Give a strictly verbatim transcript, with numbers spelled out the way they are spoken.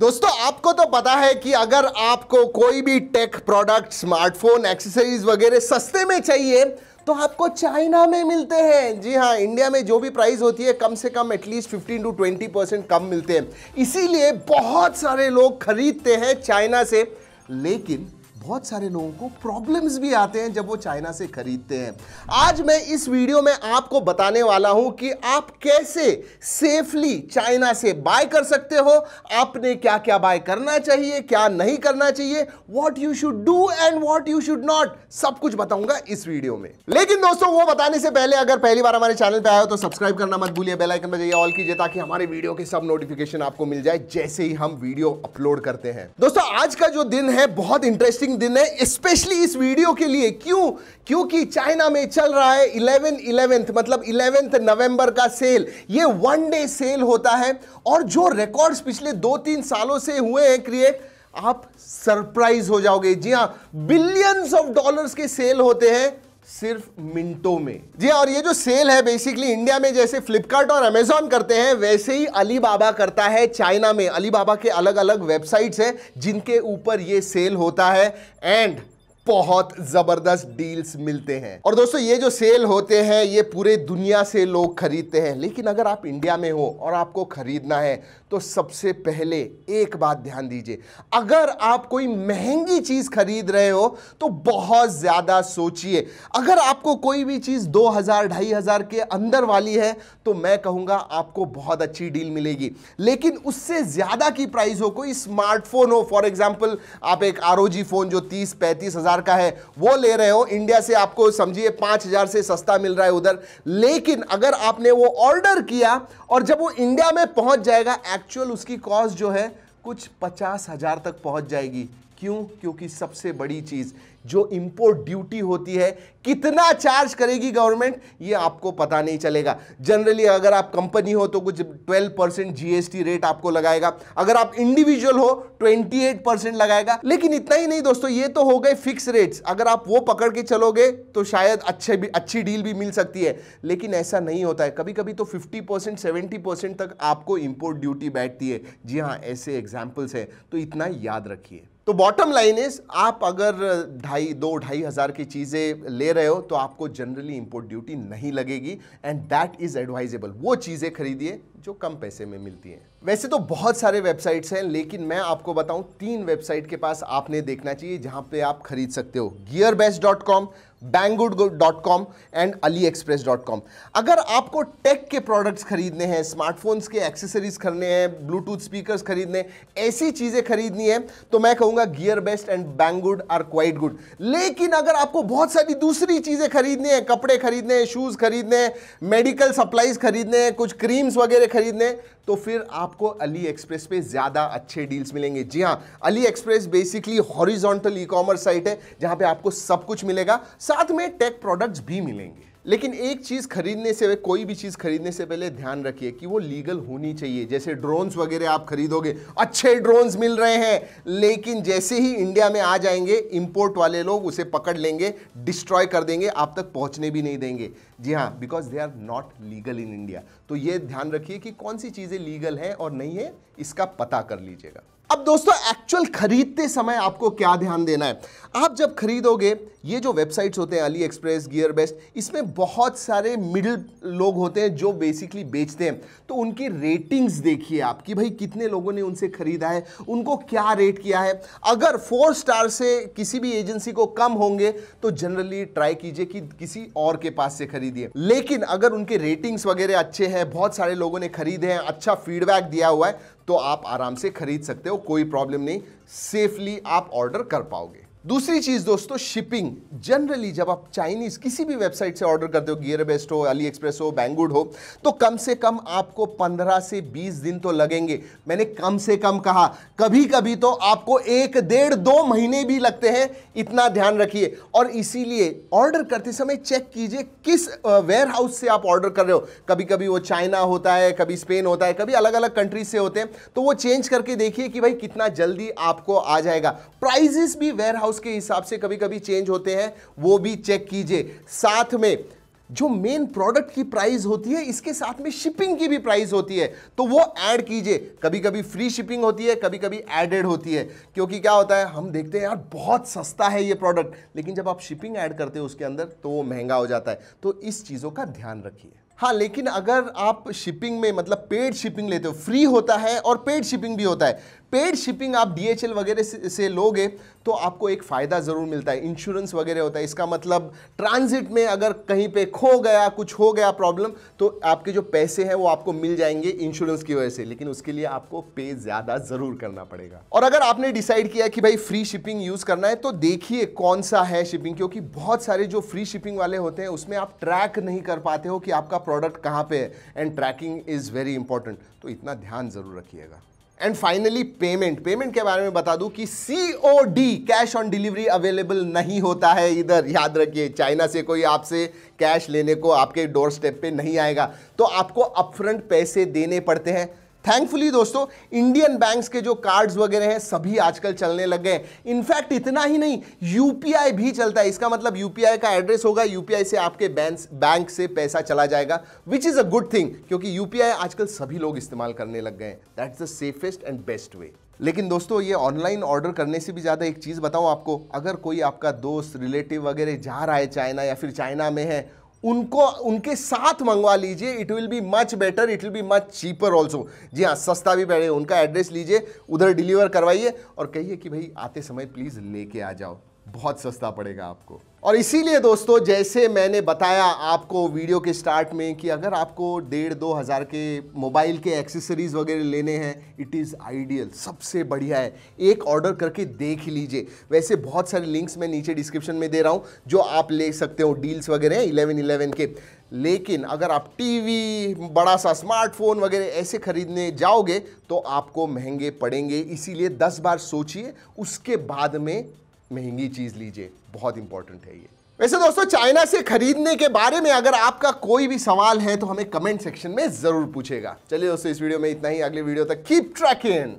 दोस्तों आपको तो पता है कि अगर आपको कोई भी टेक प्रोडक्ट, स्मार्टफोन, एक्सेसरीज वगैरह सस्ते में चाहिए तो आपको चाइना में मिलते हैं। जी हाँ, इंडिया में जो भी प्राइस होती है कम से कम at least fifteen to twenty percent कम मिलते हैं, इसीलिए बहुत सारे लोग खरीदते हैं चाइना से। लेकिन बहुत सारे लोगों को प्रॉब्लम्स भी आते हैं जब वो चाइना से खरीदते हैं। आज मैं इस वीडियो में आपको बताने वाला हूं कि आप कैसे सेफली चाइना से बाय कर सकते हो, आपने क्या क्या बाय करना चाहिए, क्या नहीं करना चाहिए, what you should do and what you should not, सब कुछ बताऊंगा इस वीडियो में। लेकिन दोस्तों वो बताने से पहले अगर पहली बार हमारे चैनल पर आए हो तो सब्सक्राइब करना मत भूलिए, बेल आइकन बजाइए, ऑल कीजिए ताकि हमारे वीडियो के सब नोटिफिकेशन आपको मिल जाए जैसे ही हम वीडियो अपलोड करते हैं। दोस्तों आज का जो दिन है बहुत इंटरेस्टिंग दिन है, स्पेशली इस वीडियो के लिए। क्यों? क्योंकि चाइना में चल रहा है इलेवन इलेवन मतलब इलेवेंथ नवंबर का सेल। ये वन डे सेल होता है और जो रिकॉर्ड्स पिछले दो तीन सालों से हुए हैं क्रिएट, आप सरप्राइज हो जाओगे। जी हां, बिलियंस ऑफ डॉलर्स के सेल होते हैं सिर्फ मिनटों में। जी, और ये जो सेल है बेसिकली इंडिया में जैसे फ्लिपकार्ट और अमेजॉन करते हैं वैसे ही अलीबाबा करता है चाइना में। अलीबाबा के अलग अलग वेबसाइट्स हैं जिनके ऊपर ये सेल होता है एंड बहुत जबरदस्त डील्स मिलते हैं। और दोस्तों ये जो सेल होते हैं ये पूरे दुनिया से लोग खरीदते हैं। लेकिन अगर आप इंडिया में हो और आपको खरीदना है तो सबसे पहले एक बात ध्यान दीजिए, अगर आप कोई महंगी चीज खरीद रहे हो तो बहुत ज्यादा सोचिए। अगर आपको कोई भी चीज दो हजार ढाई हजार के अंदर वाली है तो मैं कहूंगा आपको बहुत अच्छी डील मिलेगी। लेकिन उससे ज्यादा की प्राइस हो, कोई स्मार्टफोन हो, फॉर एग्जाम्पल आप एक आर ओ जी फोन जो तीस पैंतीस हजार का है वो ले रहे हो, इंडिया से आपको समझिए पांच हजार से सस्ता मिल रहा है उधर। लेकिन अगर आपने वो ऑर्डर किया और जब वो इंडिया में पहुंच जाएगा, एक्चुअल उसकी कॉस्ट जो है कुछ पचास हजार तक पहुंच जाएगी। क्यों? क्योंकि सबसे बड़ी चीज जो इंपोर्ट ड्यूटी होती है, कितना चार्ज करेगी गवर्नमेंट ये आपको पता नहीं चलेगा। जनरली अगर आप कंपनी हो तो कुछ ट्वेल्व परसेंट जीएसटी रेट आपको लगाएगा, अगर आप इंडिविजुअल हो ट्वेंटी एट परसेंट लगाएगा। लेकिन इतना ही नहीं दोस्तों, ये तो हो गए फिक्स रेट्स, अगर आप वो पकड़ के चलोगे तो शायद अच्छे भी अच्छी डील भी मिल सकती है। लेकिन ऐसा नहीं होता है, कभी कभी तो फिफ्टी परसेंट सेवेंटी परसेंट तक आपको इंपोर्ट ड्यूटी बैठती है। जी हाँ, ऐसे एग्जाम्पल्स हैं, तो इतना याद रखिए। तो बॉटम लाइन इज, आप अगर ढाई दो ढाई हज़ार की चीज़ें ले रहे हो तो आपको जनरली इंपोर्ट ड्यूटी नहीं लगेगी एंड दैट इज़ एडवाइजेबल। वो चीज़ें खरीदिए जो कम पैसे में मिलती हैं। वैसे तो बहुत सारे वेबसाइट्स हैं लेकिन मैं आपको बताऊं तीन वेबसाइट के पास आपने देखना चाहिए जहां पे आप खरीद सकते हो, GearBest dot com, Banggood dot com and AliExpress dot com. अगर आपको टेक के प्रोडक्ट्स खरीदने हैं, स्मार्टफोन्स के एक्सेसरीज खरीदने हैं, ब्लूटूथ स्पीकर्स खरीदने, ऐसी चीज़ें खरीदनी है तो मैं कहूँगा GearBest and Banggood are quite good. लेकिन अगर आपको बहुत सारी दूसरी चीज़ें खरीदनी हैं, कपड़े खरीदने हैं, शूज़ खरीदने हैं, मेडिकल सप्लाइज खरीदने हैं, कुछ क्रीम्स वगैरह खरीदने, तो फिर आपको अली एक्सप्रेस पे ज़्यादा अच्छे डील्स मिलेंगे। जी हाँ, AliExpress basically horizontal e commerce site है जहाँ पे आपको सब कुछ मिलेगा, साथ में टेक प्रोडक्ट्स भी मिलेंगे। लेकिन एक चीज़ खरीदने से, कोई भी चीज़ खरीदने से पहले ध्यान रखिए कि वो लीगल होनी चाहिए। जैसे ड्रोन्स वगैरह आप खरीदोगे, अच्छे ड्रोन्स मिल रहे हैं, लेकिन जैसे ही इंडिया में आ जाएंगे इंपोर्ट वाले लोग उसे पकड़ लेंगे, डिस्ट्रॉय कर देंगे, आप तक पहुंचने भी नहीं देंगे। जी हाँ, because they are not legal in India. तो ये ध्यान रखिए कि कौन सी चीज़ें लीगल हैं और नहीं है, इसका पता कर लीजिएगा। अब दोस्तों एक्चुअल खरीदते समय आपको क्या ध्यान देना है, आप जब खरीदोगे ये जो वेबसाइट्स होते हैं अली एक्सप्रेस, गियर बेस्ट, इसमें बहुत सारे मिडिल लोग होते हैं जो बेसिकली बेचते हैं, तो उनकी रेटिंग्स देखिए आप कि भाई कितने लोगों ने उनसे खरीदा है, उनको क्या रेट किया है। अगर फोर स्टार से किसी भी एजेंसी को कम होंगे तो जनरली ट्राई कीजिए कि किसी और के पास से खरीदिए। लेकिन अगर उनके रेटिंग्स वगैरह अच्छे हैं, बहुत सारे लोगों ने खरीदे हैं, अच्छा फीडबैक दिया हुआ है, तो आप आराम से खरीद सकते हो, कोई प्रॉब्लम नहीं, सेफली आप ऑर्डर कर पाओगे। दूसरी चीज दोस्तों शिपिंग। जनरली जब आप चाइनीज किसी भी वेबसाइट से ऑर्डर करते हो, गियरबेस्ट हो, अली एक्सप्रेस हो, बैंगगुड हो, तो कम से कम आपको पंद्रह से बीस दिन तो लगेंगे। मैंने कम से कम कहा, कभी कभी तो आपको एक डेढ़ दो महीने भी लगते हैं, इतना ध्यान रखिए। और इसीलिए ऑर्डर करते समय चेक कीजिए किस वेयर हाउस से आप ऑर्डर कर रहे हो। कभी कभी वो चाइना होता है, कभी स्पेन होता है, कभी अलग अलग कंट्रीज से होते हैं, तो वो चेंज करके देखिए कि भाई कितना जल्दी आपको आ जाएगा। प्राइजेस भी वेयर हाउस के हिसाब से कभी कभी चेंज होते हैं, वो भी चेक कीजिए। साथ में जो मेन प्रोडक्ट की प्राइस होती है इसके साथ में शिपिंग की भी प्राइस होती है, तो वो ऐड कीजिए। कभी कभी फ्री शिपिंग होती है, कभी कभी एडेड होती है, क्योंकि क्या होता है हम देखते हैं यार बहुत सस्ता है ये प्रोडक्ट, लेकिन जब आप शिपिंग ऐड करते हो उसके अंदर तो वो महंगा हो जाता है। तो इस चीज़ों का ध्यान रखिए। हाँ, लेकिन अगर आप शिपिंग में मतलब पेड शिपिंग लेते हो, फ्री होता है और पेड शिपिंग भी होता है। पेड शिपिंग आप डीएचएल वगैरह से, से लोगे तो आपको एक फ़ायदा ज़रूर मिलता है, इंश्योरेंस वगैरह होता है। इसका मतलब ट्रांजिट में अगर कहीं पे खो गया, कुछ हो गया प्रॉब्लम, तो आपके जो पैसे हैं वो आपको मिल जाएंगे इंश्योरेंस की वजह से, लेकिन उसके लिए आपको पे ज़्यादा ज़रूर करना पड़ेगा। और अगर आपने डिसाइड किया कि भाई फ्री शिपिंग यूज़ करना है तो देखिए कौन सा है शिपिंग, क्योंकि बहुत सारे जो फ्री शिपिंग वाले होते हैं उसमें आप ट्रैक नहीं कर पाते हो कि आपका प्रोडक्ट कहाँ पे है, and tracking is very important, तो इतना ध्यान ज़रूर रखिएगा। एंड फाइनली पेमेंट पेमेंट के बारे में बता दूं कि C O D cash on delivery available नहीं होता है इधर, याद रखिए। चाइना से कोई आपसे कैश लेने को आपके डोर स्टेप पे नहीं आएगा, तो आपको अपफ्रंट पैसे देने पड़ते हैं। थैंकफुली दोस्तों इंडियन बैंक्स के जो कार्ड्स वगैरह हैं सभी आजकल चलने लग गए। इनफैक्ट इतना ही नहीं, यूपीआई भी चलता है। इसका मतलब यूपीआई का एड्रेस होगा, यूपीआई से आपके बैंक बैंक से पैसा चला जाएगा, which is a good thing, क्योंकि यूपीआई आजकल सभी लोग इस्तेमाल करने लग गए हैं। That's the safest and best way. लेकिन दोस्तों ये ऑनलाइन ऑर्डर करने से भी ज़्यादा एक चीज़ बताऊँ आपको, अगर कोई आपका दोस्त रिलेटिव वगैरह जा रहा है चाइना या फिर चाइना में है, उनको उनके साथ मंगवा लीजिए। It will be much better, it will be much cheaper also. जी हाँ, सस्ता भी पड़ेगा। उनका एड्रेस लीजिए, उधर डिलीवर करवाइए और कहिए कि भाई आते समय प्लीज़ लेके आ जाओ, बहुत सस्ता पड़ेगा आपको। और इसीलिए दोस्तों जैसे मैंने बताया आपको वीडियो के स्टार्ट में कि अगर आपको डेढ़ दो हज़ार के मोबाइल के एक्सेसरीज़ वगैरह लेने हैं, इट इज़ आइडियल, सबसे बढ़िया है, एक ऑर्डर करके देख लीजिए। वैसे बहुत सारे लिंक्स मैं नीचे डिस्क्रिप्शन में दे रहा हूँ जो आप ले सकते हो, डील्स वगैरह इलेवन इलेवन के। लेकिन अगर आप टीवी, बड़ा सा स्मार्टफोन वगैरह ऐसे खरीदने जाओगे तो आपको महंगे पड़ेंगे, इसीलिए दस बार सोचिए उसके बाद में महंगी चीज़ लीजिए, बहुत इंपॉर्टेंट है ये। वैसे दोस्तों चाइना से खरीदने के बारे में अगर आपका कोई भी सवाल है तो हमें कमेंट सेक्शन में ज़रूर पूछेगा। चलिए दोस्तों इस वीडियो में इतना ही, अगले वीडियो तक कीप ट्रैकिंग।